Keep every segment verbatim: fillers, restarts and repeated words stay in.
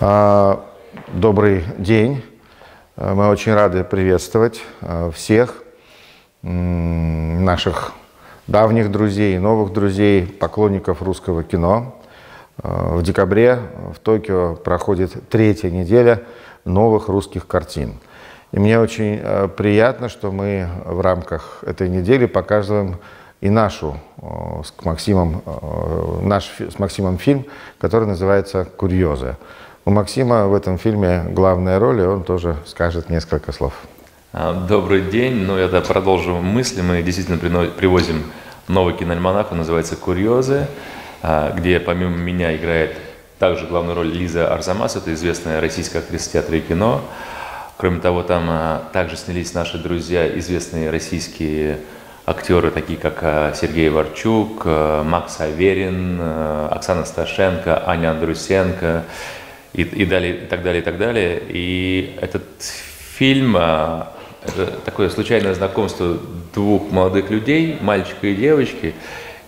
Добрый день. Мы очень рады приветствовать всех наших давних друзей, новых друзей, поклонников русского кино. В декабре в Токио проходит третья неделя новых русских картин. И мне очень приятно, что мы в рамках этой недели показываем и нашу с Максимом, наш с Максимом фильм, который называется «Курьезы». У Максима в этом фильме главная роль, и он тоже скажет несколько слов. Добрый день. Ну, я продолжу мысли. Мы действительно привозим новый киноальманах, он называется «Курьезы», где помимо меня играет также главную роль Лиза Арзамас, это известная российская актриса театра и кино. Кроме того, там также снялись наши друзья, известные российские актеры, такие как Сергей Варчук, Макс Аверин, Оксана Сташенко, Аня Андрусенко и, и, далее, и так далее, и так далее. И этот фильм — это такое случайное знакомство двух молодых людей, мальчика и девочки,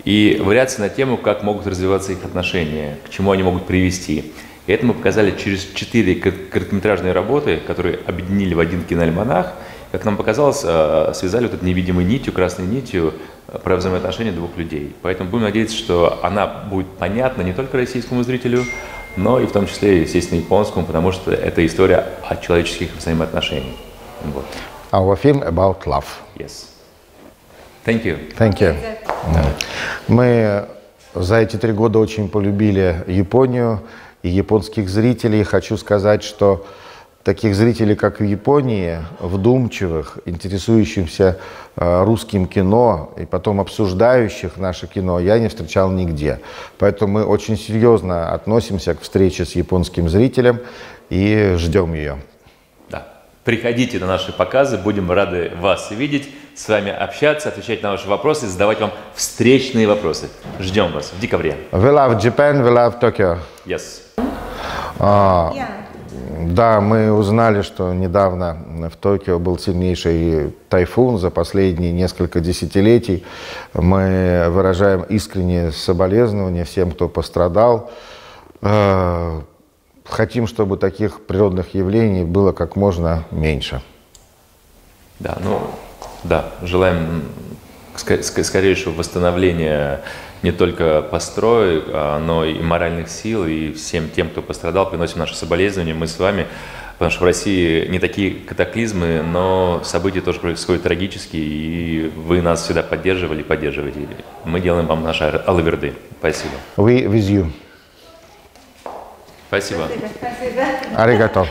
и вариации на тему, как могут развиваться их отношения, к чему они могут привести. И это мы показали через четыре короткометражные работы, которые объединили в один киноальманах. Как нам показалось, связали вот этой невидимой нитью, красной нитью про взаимоотношения двух людей. Поэтому будем надеяться, что она будет понятна не только российскому зрителю, но и в том числе, естественно, японскому, потому что это история о человеческих взаимоотношениях. Вот. Our film about love. Yes. Thank you. Thank you. Мы за эти три года очень полюбили Японию и японских зрителей. Хочу сказать, что таких зрителей, как в Японии, вдумчивых, интересующихся русским кино и потом обсуждающих наше кино, я не встречал нигде. Поэтому мы очень серьезно относимся к встрече с японским зрителем и ждем ее. Да. Приходите на наши показы, будем рады вас видеть, с вами общаться, отвечать на ваши вопросы, задавать вам встречные вопросы. Ждем вас в декабре. We love Japan, we love Tokyo. Yes. Uh, yeah. Да, мы узнали, что недавно в Токио был сильнейший тайфун за последние несколько десятилетий. Мы выражаем искренние соболезнования всем, кто пострадал. Хотим, чтобы таких природных явлений было как можно меньше. Да, ну, да, желаем скорейшего восстановления не только построек, но и моральных сил, и всем тем, кто пострадал, приносим наши соболезнования. Мы с вами, потому что в России не такие катаклизмы, но события тоже происходят трагические, и вы нас всегда поддерживали и поддерживаете. Мы делаем вам наши алаверды. Спасибо. We with you. Спасибо. Спасибо. Аригато.